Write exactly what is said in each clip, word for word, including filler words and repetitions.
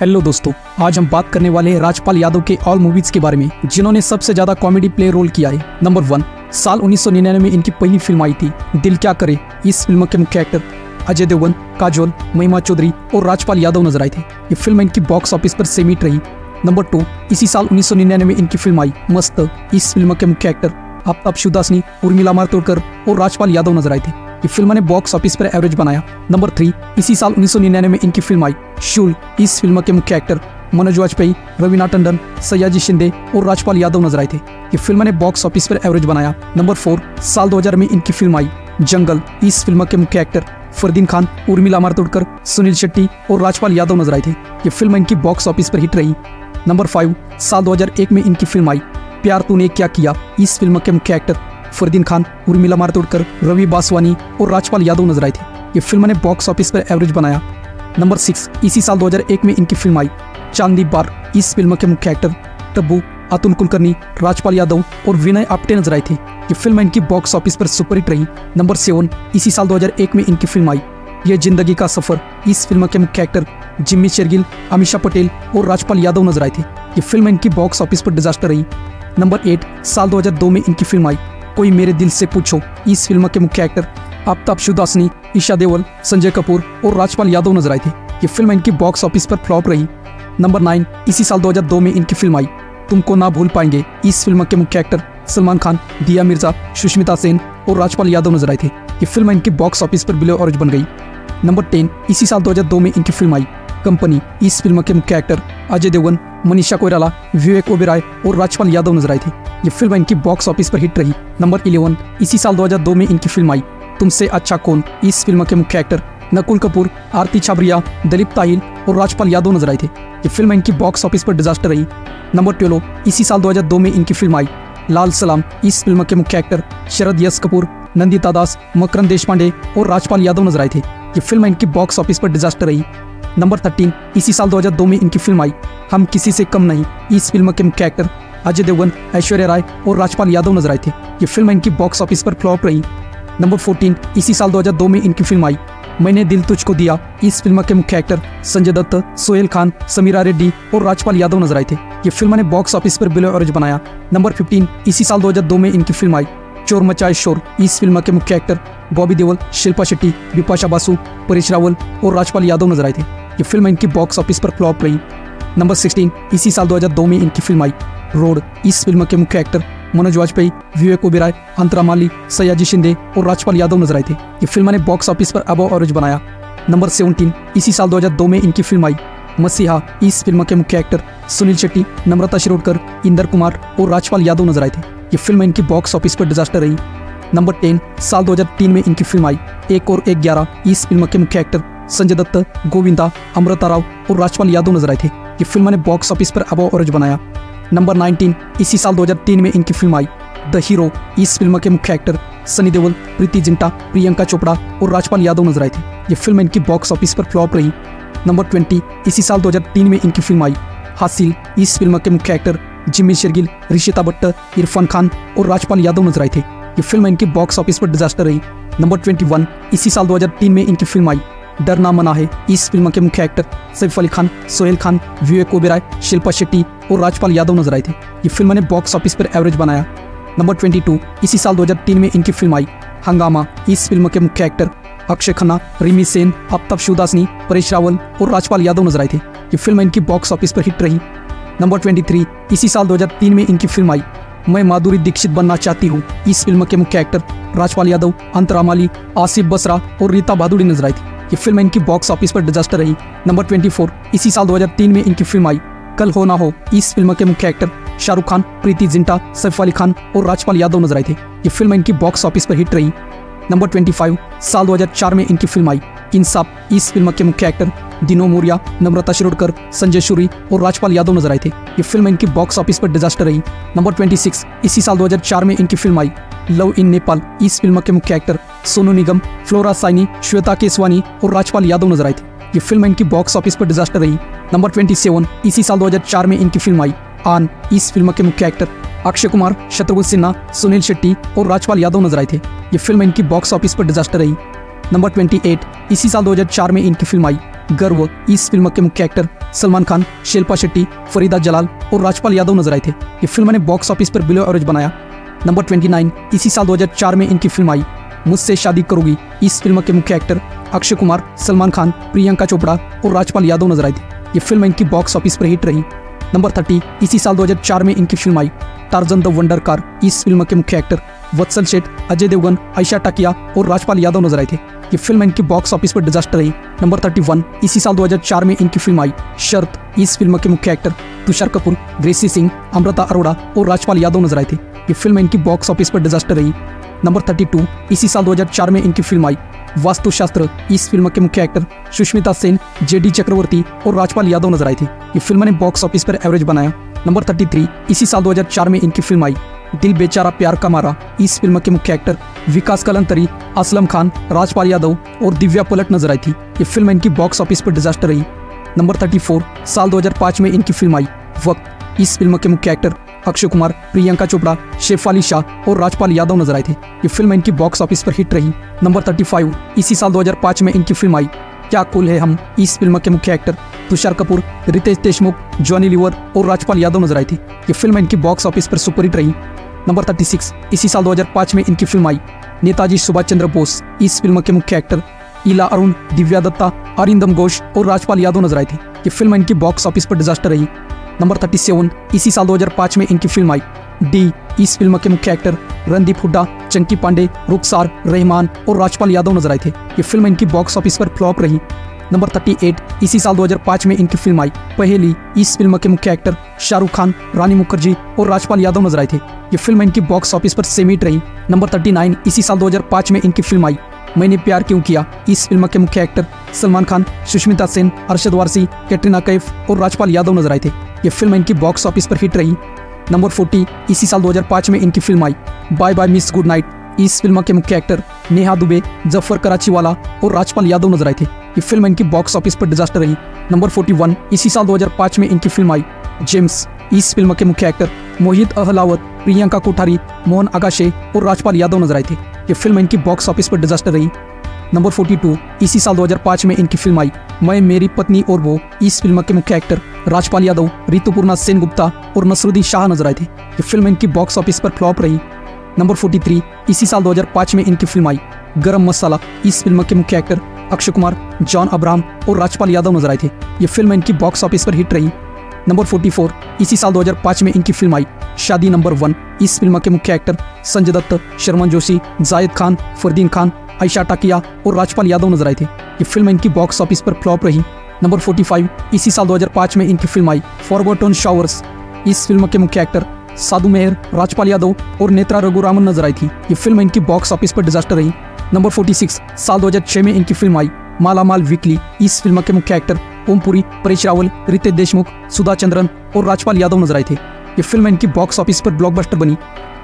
Hello दोस्तों, आज हम बात करने वाले हैं राजपाल यादव के ऑल मूवीज के बारे में जिन्होंने सबसे ज्यादा कॉमेडी प्ले रोल किया है। नंबर वन, साल उन्नीस सौ निन्यानवे में इनकी पहली फिल्म आई थी दिल क्या करे। इस फिल्म के मुख्य एक्टर अजय देवगन, काजोल, महिमा चौधरी और राजपाल यादव नजर आए थे। ये फिल्म इनकी बॉक्स ऑफिस पर सीमित रही। नंबर टू, इसी साल उन्नीस सौ निन्यानवे में इनकी फिल्म आई मस्त। इस फिल्म के मुख्य एक्टर आफताब शिवदासानी, उर्मिला मातोंडकर और राजपाल यादव नजर आए थे। ये फिल्म ने बॉक्स ऑफिस पर एवरेज बनाया। नंबर थ्री, इसी साल उन्नीस सौ निन्यानवे में इनकी फिल्म आई शूल। इस फिल्म के मुख्य एक्टर मनोज वाजपेयी, रवीना टंडन, सयाजी शिंदे और राजपाल यादव नजर आए थे। ये फिल्म ने बॉक्स ऑफिस पर एवरेज बनाया। नंबर फोर, साल दो हज़ार में इनकी फिल्म आई जंगल। इस फिल्म के मुख्य एक्टर फरदीन खान, उर्मिला मातोंडकर, सुनील शेट्टी और राजपाल यादव नजर आए थे। ये फिल्म इनकी बॉक्स ऑफिस पर हिट रही। नंबर फाइव, साल दो हज़ार एक में इनकी फिल्म आई प्यार तूने क्या किया। इस फिल्म के मुख्य एक्टर फरदीन खान, उर्मिला मातोंडकर, रवि बासवानी और राजपाल यादव नजर आए थे। ये फिल्म ने बॉक्स ऑफिस पर एवरेज बनाया। नंबर सिक्स, इसी साल दो हज़ार एक में इनकी फिल्म आई चांदी बार। इस फिल्म के मुख्य एक्टर तब्बू, अतुल कुलकर्णी, राजपाल यादव और विनय आपटे नजर आए थे। ये फिल्म इनकी बॉक्स ऑफिस पर सुपरहिट रही। नंबर सेवन, इसी साल दो हज़ार एक में इनकी फिल्म आई ये जिंदगी का सफर। इस फिल्म के मुख्य एक्टर जिम्मी शेरगिल, अमीषा पटेल और राजपाल यादव नजर आए थे। ये फिल्म इनकी बॉक्स ऑफिस पर डिजास्टर रही। नंबर एट, साल दो हज़ार दो में इनकी फिल्म आई कोई मेरे दिल से पूछो। इस फिल्म के मुख्य एक्टर आफताब शिवदासानी, ईशा देवल, संजय कपूर और राजपाल यादव नजर आए थे। ये फिल्म इनकी बॉक्स ऑफिस पर फ्लॉप रही। नंबर नाइन, इसी साल दो हज़ार दो में इनकी फिल्म आई तुमको ना भूल पाएंगे। इस फिल्म के मुख्य एक्टर सलमान खान, दिया मिर्जा, सुष्मिता सेन और राजपाल यादव नजर आए थे। ये फिल्म इनकी बॉक्स ऑफिस पर बिलो ऑरेंज बन गई। नंबर टेन, इसी साल दो हज़ार दो में इनकी फिल्म आई कंपनी। इस फिल्म के मुख्य एक्टर अजय देवगन, मनीषा कोयराला, विवेक ओबेरॉय और राजपाल यादव नजर आए थे। ये फिल्म इनकी बॉक्स ऑफिस पर हिट रही। नंबर इलेवन, इसी साल दो हज़ार दो में इनकी फिल्म आई तुमसे अच्छा कौन। इस फिल्म के मुख्य एक्टर नकुल कपूर, आरती छाबरिया, दिलीप ताहिल और राजपाल यादव नजर आए थे। ये फिल्म इनकी बॉक्स ऑफिस पर डिजास्टर रही। नंबर ट्वेल्व, इसी साल दो हज़ार दो में इनकी फिल्म आई लाल सलाम। इस फिल्म के मुख्य एक्टर शरद यश कपूर, नंदिता दास, मकरंद देशपांडे और राजपाल यादव नजर आए थे। ये फिल्म इनकी बॉक्स ऑफिस पर डिजास्टर रही। नंबर थर्टीन, इसी साल दो हज़ार दो में इनकी फिल्म आई हम किसी से कम नहीं। इस फिल्म के मुख्य एक्टर अजय देवगन, ऐश्वर्या राय और राजपाल यादव नजर आए थे। ये फिल्म इनकी बॉक्स ऑफिस पर फ्लॉप रही। नंबर फोर्टीन, इसी साल दो हज़ार दो में इनकी फिल्म आई मैंने दिल तुझको दिया। इस फिल्म के मुख्य एक्टर संजय दत्त, सोहेल खान, समीरा रेड्डी और राजपाल यादव नजर आए थे। ये फिल्म ने बॉक्स ऑफिस पर बिलो ऑरेंज बनाया। नंबर फिफ्टीन, इसी साल दो हज़ार दो में इनकी फिल्म आई चोर मचाए शोर। इस फिल्म के मुख्य एक्टर बॉबी देओल, शिल्पा शेट्टी, बिपाशा बासु, परेश रावल और राजपाल यादव नजर आए थे। ये फिल्म इनकी बॉक्स ऑफिस पर फ्लॉप रही। नंबर सिक्सटीन, इसी साल दो हज़ार दो में इनकी फिल्म आई रोड। इस फिल्म के मुख्य एक्टर मनोज वाजपेयी, विवेक ओबेरॉय, अंतरा माली, सयाजी शिंदे और राजपाल यादव नजर आए थे। ये फिल्म ने बॉक्स ऑफिस पर अब अब एवरेज बनाया। नंबर सेवनटीन, इसी साल दो हज़ार दो में इनकी फिल्म आई मसीहा। इस फिल्म के मुख्य एक्टर सुनील शेट्टी, नम्रता शिरोडकर, इंदर कुमार और राजपाल यादव नजर आए थे। ये फिल्म इनकी बॉक्स ऑफिस पर डिजास्टर रही। नंबर टेन, साल दो हज़ार तीन में इनकी फिल्म आई एक और एक ग्यारह। इस फिल्म के मुख्य एक्टर संजय दत्त, गोविंदा, अमृता राव और राजपाल यादव नजर आए थे। ये फिल्म ने बॉक्स ऑफिस पर अब एवरेज बनाया। नंबर नाइनटीन, इसी साल दो हज़ार तीन में इनकी फिल्म आई द हीरो। इस फिल्म के मुख्य एक्टर सनी देओल, प्रीति जिंटा, प्रियंका चोपड़ा और राजपाल यादव नजर आए थे। ये फिल्म इनकी बॉक्स ऑफिस पर फ्लॉप रही। नंबर ट्वेंटी, इसी साल दो हज़ार तीन में इनकी फिल्म आई हासिल। इस फिल्म के मुख्य एक्टर जिम्मी शेरगिल, ऋषिता भट्ट, इरफान खान और राजपाल यादव नजर आए थे। ये फिल्म इनकी बॉक्स ऑफिस पर डिजास्टर रही। नंबर ट्वेंटी वन, इसी साल दो हज़ार तीन में इनकी फिल्म आई डरना मना है। इस फिल्म के मुख्य एक्टर सैफ अली खान, सोहेल खान, विवेक ओबेरॉय, शिल्पा शेट्टी और राजपाल यादव नजर आए थे। ये फिल्म ने बॉक्स ऑफिस पर एवरेज बनाया। नंबर बाईस, इसी साल दो हज़ार तीन में इनकी फिल्म आई हंगामा। इस फिल्म के मुख्य एक्टर अक्षय खन्ना, रिमी सेन, आफताब शिवदासानी, परेश रावल और राजपाल यादव नजर आए थे। ये फिल्म इनकी बॉक्स ऑफिस पर हिट रही। नंबर तेईस, इसी साल दो हज़ार तीन में इनकी फिल्म आई मैं माधुरी दीक्षित बनना चाहती हूँ। इस फिल्म के मुख्य एक्टर राजपाल यादव, अंतरा माली, आसिफ बसरा और रीता भादुड़ी नजर आई थी। ये फिल्म इनकी बॉक्स ऑफिस पर डिजास्टर रही। नंबर चौबीस, इसी साल दो हज़ार तीन में इनकी फिल्म आई कल हो ना हो। इस फिल्म के मुख्य एक्टर शाहरुख खान, प्रीति जिंटा, सैफ अली खान और राजपाल यादव नजर आए थे। ये फिल्म इनकी बॉक्स ऑफिस पर हिट रही। नंबर पच्चीस, साल दो हज़ार चार में इनकी फिल्म आई इंसाफ। इस फिल्म के मुख्य एक्टर दिनो मोरिया, नम्रता शिरोडकर, संजय शूरी और राजपाल यादव नजर आए थे। ये फिल्म इनकी बॉक्स ऑफिस पर डिजास्टर रही। नंबर छब्बीस, इसी साल दो हज़ार चार में इनकी फिल्म आई लव इन नेपाल। इस फिल्म के मुख्य एक्टर सोनू निगम, फ्लोरा साइनी, श्वेता केसवानी और राजपाल यादव नजर आए थे। ये फिल्म इनकी बॉक्स ऑफिस पर डिजास्टर रही। नंबर सत्ताईस, इसी साल दो हज़ार चार में इनकी फिल्म आई आन। इस फिल्म के मुख्य एक्टर अक्षय कुमार, शत्रुघ्न सिन्हा, सुनील शेट्टी और राजपाल यादव नजर आए थे। ये फिल्म इनकी बॉक्स ऑफिस पर डिजास्टर रही। नंबर अट्ठाईस, इसी साल दो हज़ार चार में इनकी फिल्म आई गर्व। इस फिल्म के मुख्य एक्टर सलमान खान, शिल्पा शेट्टी, फरीदा जलाल और राजपाल यादव नजर आए थे। ये फिल्म ने बॉक्स ऑफिस पर बिलो एवरेज बनाया। नंबर उनतीस, इसी साल दो हज़ार चार में इनकी फिल्म आई मुझसे शादी करोगी। इस फिल्म के मुख्य एक्टर अक्षय कुमार, सलमान खान, प्रियंका चोपड़ा और राजपाल यादव नजर आए थे। ये फिल्म इनकी बॉक्स ऑफिस पर हिट रही। नंबर तीस, इसी साल दो हज़ार चार में इनकी फिल्म आई टार्जन द वंडर कार। इस फिल्म के मुख्य एक्टर वत्सल शेठ, अजय देवगन, आयशा टाकिया और राजपाल यादव नजर आए थे। ये फिल्म इनकी बॉक्स ऑफिस पर डिजास्टर रही। नंबर इकतीस, इसी साल दो हज़ार चार में इनकी फिल्म आई शर्त। इस फिल्म के मुख्य एक्टर तुषार कपूर, ग्रेसी सिंह, अमृता अरोड़ा और राजपाल यादव नजर आए थे। ये फिल्म इनकी बॉक्स ऑफिस पर डिजास्टर रही। नंबर बत्तीस, इसी साल दो हज़ार चार में इनकी फिल्म आई वास्तुशास्त्र। इस फिल्म के मुख्य एक्टर सुष्मिता सेन, जेडी चक्रवर्ती और राजपाल यादव नजर आए थे। ये फिल्म ने बॉक्स ऑफिस पर एवरेज बनाया। नंबर तैंतीस, इसी साल दो हज़ार चार में इनकी फिल्म आई दिल बेचारा प्यार का मारा। इस फिल्म के मुख्य एक्टर विकास कलंतरी, असलम खान, राजपाल यादव और दिव्या पलट नजर आई थी। ये फिल्म इनकी बॉक्स ऑफिस पर डिजास्टर रही। नंबर चौंतीस, साल दो हज़ार पाँच में इनकी फिल्म आई वक्त। इस फिल्म के मुख्य एक्टर अक्षय कुमार, प्रियंका चोपड़ा, शेफाली शाह और राजपाल यादव नजर आए थे। ये फिल्म इनकी बॉक्स ऑफिस पर हिट रही। नंबर पैंतीस, इसी साल दो हज़ार पाँच में इनकी फिल्म आई क्या कूल है हम। इस फिल्म के मुख्य एक्टर तुषार कपूर, रितेश देशमुख, जॉनी लीवर और राजपाल यादव नजर आए थे। ये फिल्म इनकी बॉक्स ऑफिस पर सुपरहिट रही। नंबर छत्तीस, इसी साल दो हज़ार पाँच में इनकी फिल्म आई नेताजी सुभाष चंद्र बोस। इस फिल्म के मुख्य एक्टर इला अरुण, दिव्या दत्ता, अरिंदम घोष और राजपाल यादव नजर आए थे। ये फिल्म इनकी बॉक्स ऑफिस पर डिजास्टर रही। नंबर सैंतीस, इसी साल दो हज़ार पाँच में इनकी फिल्म आई डी। इस फिल्म के मुख्य एक्टर रणदीप हुड्डा, चंकी पांडे, रुखसार, रहमान और राजपाल यादव नजर आए थे। ये फिल्म इनकी बॉक्स ऑफिस पर फ्लॉप रही। नंबर अड़तीस, इसी साल दो हज़ार पाँच में इनकी फिल्म आई पहेली। इस फिल्म के मुख्य एक्टर शाहरुख खान, रानी मुखर्जी और राजपाल यादव नजर आए थे। ये फिल्म इनकी बॉक्स ऑफिस पर सेमिट रही। नंबर उनतालीस, इसी साल दो हज़ार पाँच में इनकी फिल्म आई मैंने प्यार क्यों किया। इस फिल्म के मुख्य एक्टर सलमान खान, सुष्मिता सेन, अरशद वारसी, कैटरीना कैफ और राजपाल यादव नजर आए थे। ये फिल्म इनकी बॉक्स ऑफिस पर हिट रही। नंबर चालीस, इसी साल दो हज़ार पाँच में इनकी फिल्म आई bye bye miss good night. इस फिल्म के मुख्य एक्टर नेहा दुबे, जफर कराचीवाला और राजपाल यादव नजर आए थे। ये फिल्म इनकी बॉक्स ऑफिस पर डिजास्टर रही। नंबर इकतालीस, इसी साल दो हज़ार पाँच में इनकी फिल्म आई जेम्स। इस फिल्म के मुख्य एक्टर मोहित अहलावत, प्रियंका कोठारी, मोहन आगाशे और राजपाल यादव नजर आए थे। ये फिल्म इनकी बॉक्स ऑफिस पर डिजास्टर रही। नंबर बयालीस, इसी साल दो हज़ार पाँच में इनकी फिल्म आई मैं मेरी पत्नी और वो। इस फिल्म के मुख्य एक्टर राजपाल यादव, ऋतुपूर्णा सेन गुप्ता और नसरुद्दीन शाह नजर आए थे। ये फिल्म इनकी बॉक्स ऑफिस पर फ्लॉप रही। नंबर तैंतालीस, इसी साल दो हज़ार पाँच में इनकी फिल्म आई गरम मसाला। इस फिल्म के मुख्य एक्टर अक्षय कुमार, जॉन अब्राहम और राजपाल यादव नजर आए थे। ये फिल्म इनकी बॉक्स ऑफिस पर हिट रही। नंबर चौवालीस, इसी साल दो हज़ार पाँच में इनकी फिल्म आई शादी नंबर वन। इस फिल्म के मुख्य एक्टर संजय दत्त, शर्मन जोशी, जायद खान, फरदीन खान, आयशा टाकिया और राजपाल यादव नजर आए थे। ये फिल्म इनकी बॉक्स ऑफिस पर फ्लॉप रही। नंबर पैंतालीस, इसी साल दो हज़ार पाँच में इनकी फिल्म आई फॉरगॉटन शावर्स। इस फिल्म के मुख्य एक्टर साधु मेहर, राजपाल यादव और नेत्रा रघुरामन नजर आई थी। ये फिल्म इनकी बॉक्स ऑफिस पर डिजास्टर रही। नंबर छियालीस, साल दो हज़ार छह में इनकी फिल्म आई मालामाल वीकली। इस फिल्म के मुख्य एक्टर ओमपुरी, परेश रावल, रितेश देशमुख, सुधा चंद्रन और राजपाल यादव नजर आए थे। ये फिल्म इनकी बॉक्स ऑफिस पर ब्लॉकबस्टर बनी।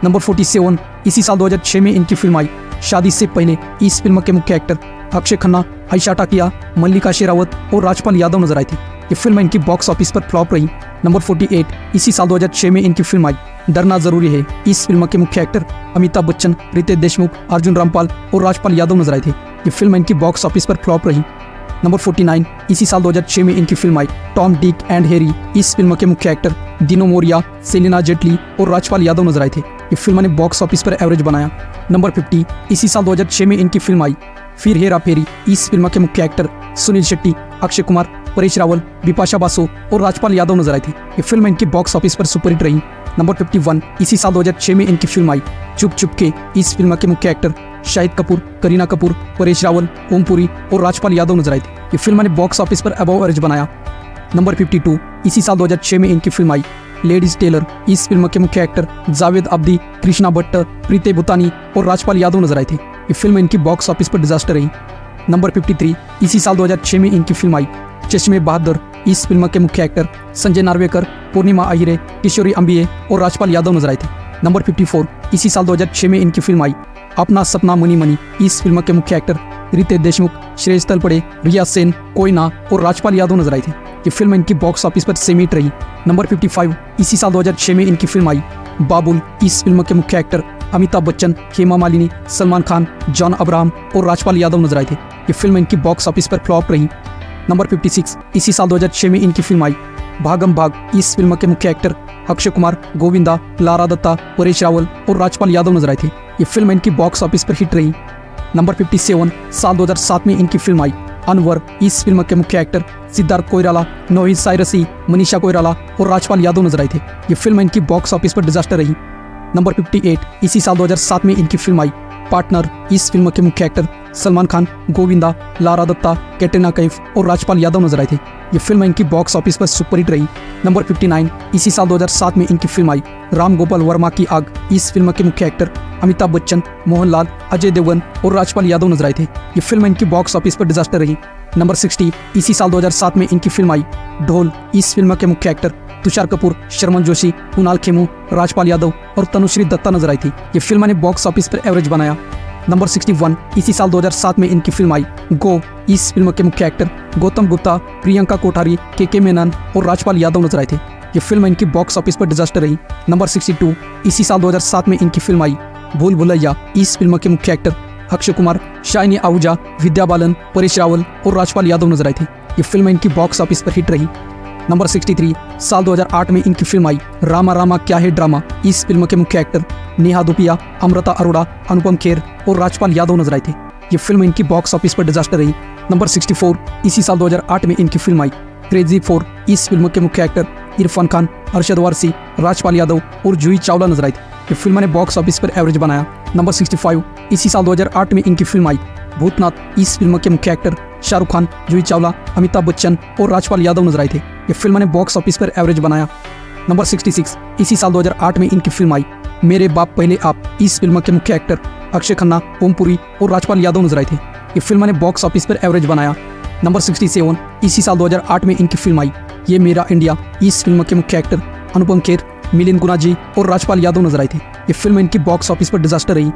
नंबर सैंतालीस, इसी साल दो हज़ार छह में इनकी फिल्म आई शादी से पहले। इस फिल्म के मुख्य एक्टर अक्षय खन्ना, आयशा टाकिया, मल्लिका शेरावत और राजपाल यादव नजर आए थे। ये फिल्म इनकी बॉक्स ऑफिस पर फ्लॉप रही। नंबर अड़तालीस, इसी साल दो हज़ार छह में इनकी फिल्म आई डरना जरूरी है। इस फिल्म के मुख्य एक्टर अमिताभ बच्चन, रितेश देशमुख, अर्जुन रामपाल और राजपाल यादव नजर आए थे। ये फिल्म इनकी बॉक्स ऑफिस पर फ्लॉप रही। नंबर उनचास, इसी साल दो हज़ार छह में इनकी फिल्म आई टॉम डिक एंड हैरी। इस फिल्म के मुख्य एक्टर दिनो मोरिया, सेलिना जेटली और राजपाल यादव नजर आए थे। ये फिल्म ने बॉक्स ऑफिस पर एवरेज बनाया। नंबर पचास, इसी साल दो हज़ार छह में इनकी फिल्म आई फिर हेरा फेरी। इस फिल्म के मुख्य एक्टर सुनील शेट्टी, अक्षय कुमार, परेश रावल, बिपाशा बासु और राजपाल यादव नजर आए थे। ये फिल्म इनकी बॉक्स ऑफिस पर सुपरहिट रही। नंबर इक्यावन, इसी साल दो हज़ार छह में इनकी फिल्म आई चुप चुप के। इस फिल्म के मुख्य एक्टर शाहिद कपूर, करीना कपूर, परेश रावल, ओमपुरी और राजपाल यादव नजर आए थे। ये फिल्म ने बॉक्स ऑफिस पर अबव एवरेज बनाया। नंबर बावन, इसी साल दो हज़ार छह में इनकी फिल्म आई लेडीज टेलर। इस फिल्म के मुख्य एक्टर जावेद अब्दी, कृष्णा भट्ट, प्रीति भुतानी और राजपाल यादव नजर आए थे। ये फिल्म इनकी बॉक्स ऑफिस पर डिजास्टर रही। नंबर तिरेपन, इसी साल दो हज़ार छह में इनकी फिल्म आई चश्मे बहादुर। इस फिल्म के मुख्य एक्टर संजय नार्वेकर, पूर्णिमा अहिरे, किशोरी अम्बिये और राजपाल यादव नजर आए थे। नंबर चौवन, इसी साल दो हज़ार छह में इनकी फिल्म आई अपना सपना मनी मनी। इस फिल्म के मुख्य एक्टर रितेश देशमुख, श्रेयस तलपड़े, रिया सेन, कोयना और राजपाल यादव नजर आए थे। ये फिल्म इनकी बॉक्स ऑफिस पर सेमिट रही। नंबर पचपन, इसी साल दो हज़ार छह में इनकी फिल्म आई बाबुल। इस फिल्म के मुख्य एक्टर अमिताभ बच्चन, हेमा मालिनी, सलमान खान, जॉन अब्राहम और राजपाल यादव नजर आए थे। ये फिल्म इनकी बॉक्स ऑफिस पर फ्लॉप रही। नंबर छप्पन। इसी साल दो हज़ार छह में इनकी फिल्म आई भागम भाग। इस फिल्म के मुख्य एक्टर अक्षय कुमार, गोविंदा, लारा दत्ता, परेश रावल और राजपाल यादव नजर आए थे। ये फिल्म इनकी बॉक्स ऑफिस पर हिट रही। नंबर सत्तावन। साल दो हज़ार सात में इनकी फिल्म आई अनवर। इस फिल्म के मुख्य एक्टर सिद्धार्थ कोयराला, नोहिद सायरसी, मनीषा कोयराला और राजपाल यादव नजर आए थे। ये फिल्म इनकी बॉक्स ऑफिस पर डिजास्टर रही। नंबर अट्ठावन। इसी साल दो हज़ार सात में इनकी फिल्म आई पार्टनर। इस फिल्म के मुख्य एक्टर सलमान खान, गोविंदा, लारा दत्ता, कैटरीना कैफ और राजपाल यादव नजर आए थे। ये फिल्म इनकी बॉक्स ऑफिस पर सुपरहिट रही। नंबर उनसठ। इसी साल दो हज़ार सात में इनकी फिल्म आई राम गोपाल वर्मा की आग। इस फिल्म के मुख्य एक्टर अमिताभ बच्चन, मोहनलाल, अजय देवगन और राजपाल यादव नजर आए थे। ये फिल्म इनकी बॉक्स ऑफिस पर डिजास्टर रही। नंबर साठ। इसी साल दो हज़ार सात में इनकी फिल्म आई ढोल। इस फिल्म के मुख्य एक्टर तुषार कपूर, शर्मन जोशी, कुणाल खेमू, राजपाल यादव और तनुश्री दत्ता नजर आई थी। ये फिल्म ने बॉक्स ऑफिस पर एवरेज बनाया। नंबर इकसठ। इसी साल दो हज़ार सात में इनकी फिल्म आई गो। इस फिल्म के मुख्य actor Gautam Gupta, Priyanka Kothari, K K Menon और राजपाल यादव नजर आए थे। ये फिल्म इनकी बॉक्स ऑफिस पर डिजास्टर रही। नंबर बासठ। इसी साल दो हज़ार सात में इनकी फिल्म आई भूल भुलैया। इस फिल्म के मुख्य एक्टर अक्षय कुमार, शाइनी आहूजा, विद्या बालन, परेश रावल और राजपाल यादव नजर आए थे। ये फिल्म इनकी बॉक्स ऑफिस पर हिट रही। नंबर तिरसठ। साल दो हज़ार आठ में इनकी फिल्म आई रामा रामा क्या है ड्रामा। इस फिल्म के मुख्य एक्टर नेहा दुपिया, अमृता अरोड़ा, अनुपम खेर और राजपाल यादव नजर आए थे। ये फिल्म इनकी बॉक्स ऑफिस पर डिजास्टर रही। नंबर चौंसठ। इसी साल दो हज़ार आठ में इनकी फिल्म आई क्रेजी फोर। इस फिल्म के मुख्य एक्टर इरफान खान, अरशद वारसी, राजपाल यादव और जूही चावला नजर आए थे। ये फिल्म ने बॉक्स ऑफिस पर एवरेज बनाया। नंबर पैंसठ। इसी साल दो हज़ार आठ में इनकी फिल्म आई भूतनाथ। इस फिल्म के मुख्य एक्टर शाहरुख खान, जूही चावला, अमिताभ बच्चन और राजपाल यादव नजर आए थे। ये फिल्म ने बॉक्स ऑफिस पर एवरेज बनाया। नंबर छियासठ। इसी साल दो हज़ार आठ में इनकी फिल्म आई मेरे बाप पहले आप। इस फिल्म के मुख्य एक्टर अक्षय खन्ना, ओमपुरी और राजपाल यादव नजर आए थे। ये फिल्म ने बॉक्स ऑफिस पर एवरेज बनाया। नंबर सड़सठ। इसी साल दो हज़ार आठ में इनकी फिल्म आई ये मेरा इंडिया। इस फिल्म के मुख्य एक्टर अनुपम खेर, मिलिंद गुनाजी और राजपाल यादव नजर आए थे। ये फिल्म इनकी बॉक्स ऑफिस पर डिजास्टर रही।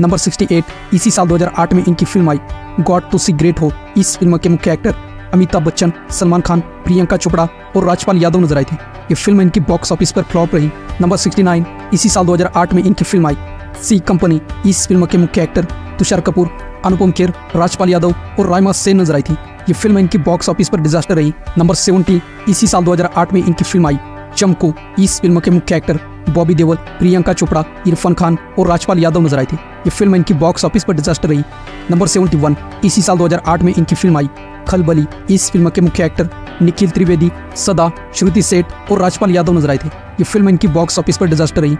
नंबर अड़सठ। इसी साल दो हज़ार आठ में इनकी फिल्म आई गॉड टू सी ग्रेट हो। इस फिल्म के मुख्य एक्टर अमिताभ बच्चन, सलमान खान, प्रियंका चोपड़ा और राजपाल यादव नजर आए थे। ये फिल्म इनकी बॉक्स ऑफिस पर फ्लॉप रही। नंबर उनहत्तर। इसी साल दो हज़ार आठ में इनकी फिल्म आई सी कंपनी। इस फिल्म के मुख्य एक्टर तुषार कपूर, अनुपम खेर, राजपाल यादव और रायमा सेन नजर आई थी। ये फिल्म इनकी बॉक्स ऑफिस पर डिजास्टर रही। नंबर सत्तर। इसी साल दो हज़ार आठ में इनकी फिल्म आई चमको। इस फिल्म के मुख्य एक्टर बॉबी देओल, प्रियंका चोपड़ा, इरफान खान और राजपाल यादव नजर आए थे। ये फिल्म इनकी बॉक्स ऑफिस पर डिजास्टर रही। नंबर इकहत्तर। इसी साल दो हज़ार आठ में इनकी फिल्म आई खलबली। इस फिल्म के मुख्य एक्टर निखिल त्रिवेदी, सदा, श्रुति सेठ और राजपाल यादव नजर आए थे। ये फिल्म इनकी बॉक्स ऑफिस पर डिजास्टर रही।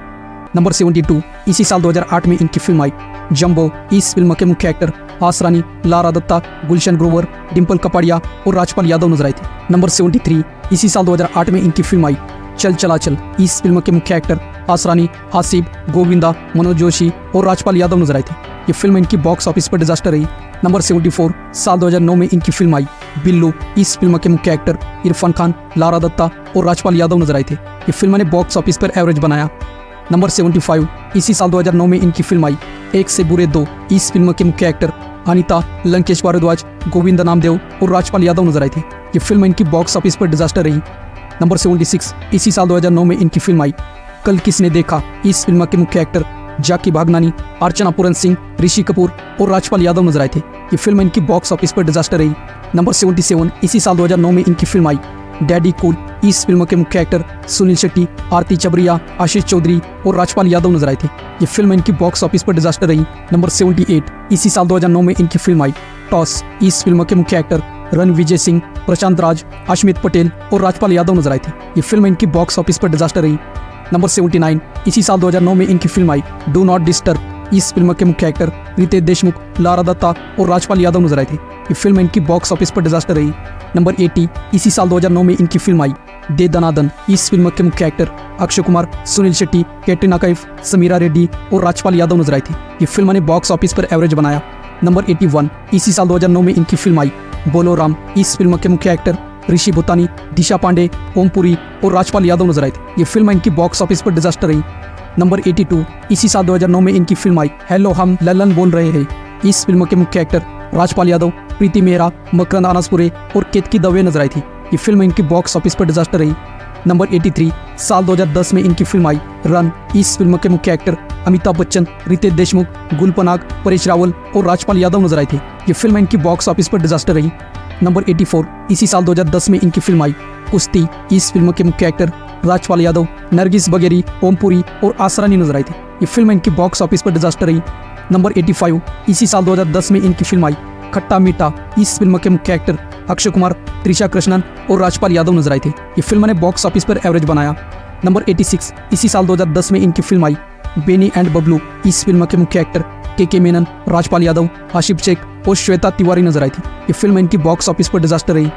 नंबर बहत्तर। इसी साल दो हज़ार आठ में इनकी फिल्म आई जंबो। इस फिल्म के मुख्य एक्टर आसरानी, लारा दत्ता, गुलशन ग्रोवर, डिम्पल कपाड़िया और राजपाल यादव नजर आए थे। नंबर तिहत्तर। इसी साल दो हज़ार आठ में इनकी फिल्म आई चल चला चल। इस फिल्म के मुख्य एक्टर आसरानी, आसिफ, गोविंदा, मनोज जोशी और राजपाल यादव नजर आए थे। ये फिल्म इनकी बॉक्स ऑफिस पर डिजास्टर रही। नंबर चौहत्तर। साल दो हज़ार नौ में इनकी फिल्म आई बिल्लू। इस फिल्म के मुख्य एक्टर इरफान खान, लारा दत्ता और राजपाल यादव नजर आए थे। ये फिल्म ने बॉक्स ऑफिस पर एवरेज बनाया। नंबर पचहत्तर। इसी साल दो हज़ार नौ में इनकी फिल्म आई एक से बुरे दो। इस फिल्म के मुख्य एक्टर अनिता, लंकेश भारद्वाज, गोविंदा नामदेव और राजपाल यादव नजर आए थे। ये फिल्म इनकी बॉक्स ऑफिस पर डिजास्टर रही। नंबर छिहत्तर। इसी साल दो हज़ार नौ में इनकी फिल्म आई कल किसने देखा। इस फिल्म के मुख्य एक्टर जाकी भागनानी, अर्चना पूरन सिंह, ऋषि कपूर और राजपाल यादव नजर आए थे। ये फिल्म इनकी बॉक्स ऑफिस पर डिजास्टर रही। नंबर सतहत्तर। इसी साल दो हज़ार नौ में इनकी फिल्म आई डैडी कूल। इस फिल्म के मुख्य एक्टर सुनील शेट्टी, आरती चबरिया, आशीष चौधरी और राजपाल यादव नजर आए थे। ये फिल्म इनकी बॉक्स ऑफिस पर डिजास्टर रही। नंबर अठहत्तर। इसी साल दो हज़ार नौ में इनकी फिल्म आई टॉस। इस फिल्म के मुख्य एक्टर रणविजय सिंह, प्रशांत राज, अश्मित पटेल और राजपाल यादव नजर आए थे। ये फिल्म इनकी बॉक्स ऑफिस पर डिजास्टर रही। नंबर उन्यासी। इसी साल दो हज़ार नौ में इनकी फिल्म आई डू नॉट डिस्टर्ब। इस फिल्म के मुख्य एक्टर रितेश देशमुख, लारा दत्ता और राजपाल यादव नजर आए थे। ये फिल्म इनकी बॉक्स ऑफिस पर डिजास्टर रही। नंबर अस्सी। इसी साल दो हज़ार नौ में इनकी फिल्म आई दे दनादन। इस फिल्म के मुख्य एक्टर अक्षय कुमार, सुनील शेट्टी, कैटरीना कैफ, समीरा रेड्डी और राजपाल यादव नजर आए थे। ये फिल्म ने बॉक्स ऑफिस पर एवरेज बनाया। नंबर इक्यासी। इसी साल दो हज़ार नौ में इनकी फिल्म आई बोलो राम। इस फिल्म के मुख्य एक्टर ऋषि भुतानी, दिशा पांडे, ओमपुरी और राजपाल यादव नजर आए थे। ये फिल्म इनकी बॉक्स ऑफिस पर डिजास्टर रही। नंबर बयासी। इसी साल दो हज़ार नौ में इनकी फिल्म आई हेलो हम ललन बोल रहे हैं। इस फिल्म के मुख्य एक्टर राजपाल यादव, प्रीति मेहरा, मकरंद अनासपुरे और केतकी दवे नजर आई थी। ये फिल्म इनकी बॉक्स ऑफिस पर डिजास्टर रही। नंबर तिरासी। साल दो हज़ार दस में इनकी फिल्म आई रन। इस फिल्म के मुख्य एक्टर अमिताभ बच्चन, रितेश देशमुख, गुल पनाग, परेश रावल और राजपाल यादव नजर आए थे। ये फिल्म इनकी बॉक्स ऑफिस पर डिजास्टर रही। नंबर चौरासी। इसी साल दो हज़ार दस में इनकी फिल्म आई कुश्ती। इस फिल्म के मुख्य एक्टर राजपाल यादव, नरगिस बगेरी, ओमपुरी और आसरानी नजर आई थी। ये फिल्म इनकी बॉक्स ऑफिस पर डिजास्टर रही। नंबर पचासी। इसी साल दो हज़ार दस में इनकी फिल्म आई खट्टा मीठा। इस फिल्म के मुख्य एक्टर अक्षय कुमार, त्रिशा कृष्णन और राजपाल यादव नजर आए थे। ये फिल्म ने बॉक्स ऑफिस पर एवरेज बनाया। नंबर छियासी। इसी साल दो हज़ार दस में इनकी फिल्म आई बेनी एंड बबलू। इस फिल्म के मुख्य एक्टर के के मेनन, राजपाल यादव, आशिफ शेख और श्वेता तिवारी नजर आई थी। ये फिल्म इनकी बॉक्स ऑफिस पर डिजास्टर रही।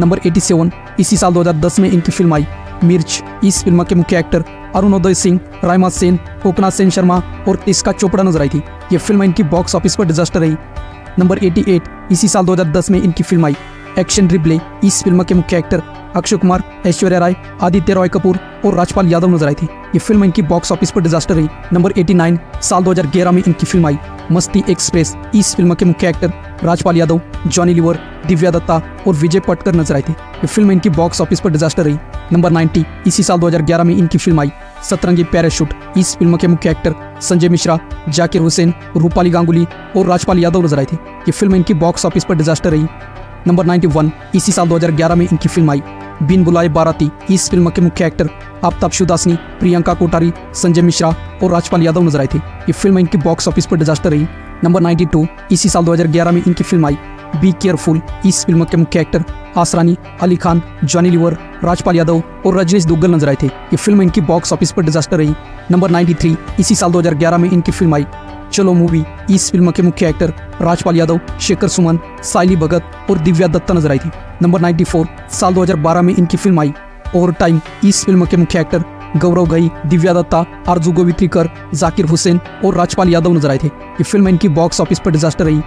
नंबर सत्तासी। इसी साल दो हज़ार दस में इनकी फिल्म आई मिर्च। इस फिल्म के मुख्य एक्टर अरुणोदय सिंह, रायमा सेन, कोकना सेन शर्मा और तिस्का चोपड़ा नजर आई थी। ये फिल्म इनकी बॉक्स ऑफिस पर डिजास्टर रही। नंबर अठासी। इसी साल दो हज़ार दस में इनकी फिल्म आई एक्शन रिप्ले। इस फिल्म के मुख्य एक्टर अक्षय कुमार, ऐश्वर्या राय, आदित्य रॉय कपूर और राजपाल यादव नजर आई थी। ये फिल्म इनकी बॉक्स ऑफिस पर डिजास्टर रही। नंबर नवासी। साल दो हज़ार ग्यारह में इनकी फिल्म आई मस्ती एक्सप्रेस। इस फिल्म के मुख्य एक्टर राजपाल यादव, जॉनी लीवर, दिव्या दत्ता और विजय पटकर नजर आए थे। ये फिल्म इनकी बॉक्स ऑफिस पर डिजास्टर रही। नंबर नब्बे। इसी साल दो हज़ार ग्यारह में इनकी फिल्म आई सतरंगी पैराशूट। इस फिल्म के मुख्य एक्टर संजय मिश्रा, जाकिर हुसैन, रूपाली गांगुली और राजपाल यादव नजर आए थे। ये फिल्म इनकी बॉक्स ऑफिस पर डिजास्टर रही। नंबर इक्यानवे। इसी साल दो हज़ार ग्यारह में इनकी फिल्म आई बिन बुलाए बाराती। इस फिल्म के मुख्य एक्टर आफताब शिवदासानी, प्रियंका कोठारी, संजय मिश्रा और राजपाल यादव नजर आए थे। ये फिल्म इनकी बॉक्स ऑफिस पर डिजास्टर रही। नंबर बानवे। इसी साल दो हज़ार ग्यारह में इनकी फिल्म आई बी केयरफुल। इस फिल्म के मुख्य एक्टर आसरानी, अली खान, जॉनी लीवर, राजपाल यादव और रजनीश दुग्गल नजर आए थे। ये फिल्म इनकी बॉक्स ऑफिस पर डिजास्टर रही। नंबर तिरानवे। इसी साल दो हज़ार ग्यारह में इनकी फिल्म आई चलो मूवी। इस फिल्म के मुख्य एक्टर राजपाल यादव, शेखर सुमन, सायली भगत और दिव्या दत्ता नजर आई थी। नंबर चौरानवे। साल दो हज़ार बारह में इनकी फिल्म आई ओवर टाइम। इस फिल्म के मुख्य एक्टर गौरव घई, दिव्या दत्ता, आरजू गोवित्रीकर, जाकिर हुसैन और राजपाल यादव नजर आए थे। ये फिल्म इनकी बॉक्स ऑफिस पर डिजास्टर रही।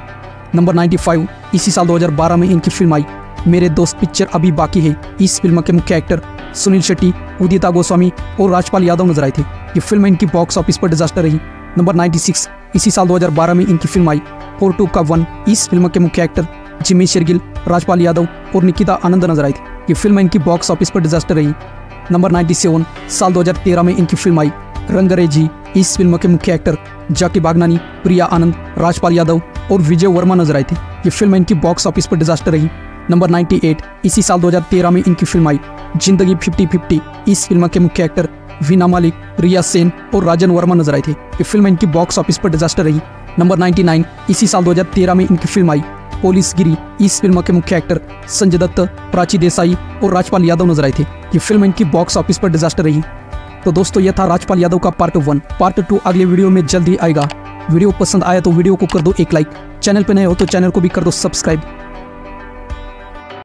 नंबर पचानवे। इसी साल दो हज़ार बारह में इनकी फिल्म आई मेरे दोस्त पिक्चर अभी बाकी है। इस फिल्म के मुख्य एक्टर सुनील शेट्टी, उदिता गोस्वामी और राजपाल यादव नजर आए थे। ये फिल्म इनकी बॉक्स ऑफिस पर डिजास्टर रही। नंबर छियानवे। इसी साल दो हज़ार बारह में इनकी फिल्म आई फोर टू का वन। इस फिल्म के मुख्य एक्टर जिम्मी शेरगिल, राजपाल यादव और निकिता आनंद नजर आई थी। ये फिल्म इनकी बॉक्स ऑफिस पर डिजास्टर रही। नंबर सत्तानवे। साल दो हज़ार तेरह में इनकी फिल्म आई रंगरेजी। इस फिल्म के मुख्य एक्टर जाकी बागनानी, प्रिया आनंद, राजपाल यादव और विजय वर्मा नजर आए थे। ये फिल्म इनकी बॉक्स ऑफिस पर डिजास्टर रही। नंबर अट्ठानवे। इसी साल दो हज़ार तेरह में इनकी फिल्म आई जिंदगी फिफ्टी फिफ्टी। इस फिल्म के मुख्य एक्टर वीना मालिक, रिया सेन और राजन वर्मा नजर आए थे। ये फिल्म इनकी बॉक्स ऑफिस पर डिजास्टर रही। नंबर निन्यानवे। इसी साल दो हज़ार तेरह में इनकी फिल्म आई पोलिसगिरी। इस फिल्म के मुख्य एक्टर संजय दत्त, प्राची देसाई और राजपाल यादव नजर आए थे। ये फिल्म इनकी बॉक्स ऑफिस पर डिजास्टर रही। तो दोस्तों, यह था राजपाल यादव का पार्ट वन। पार्ट टू अगले वीडियो में जल्दी आएगा। वीडियो पसंद आया तो वीडियो को कर दो एक लाइक। चैनल पर नए हो तो चैनल को भी कर दो सब्सक्राइब।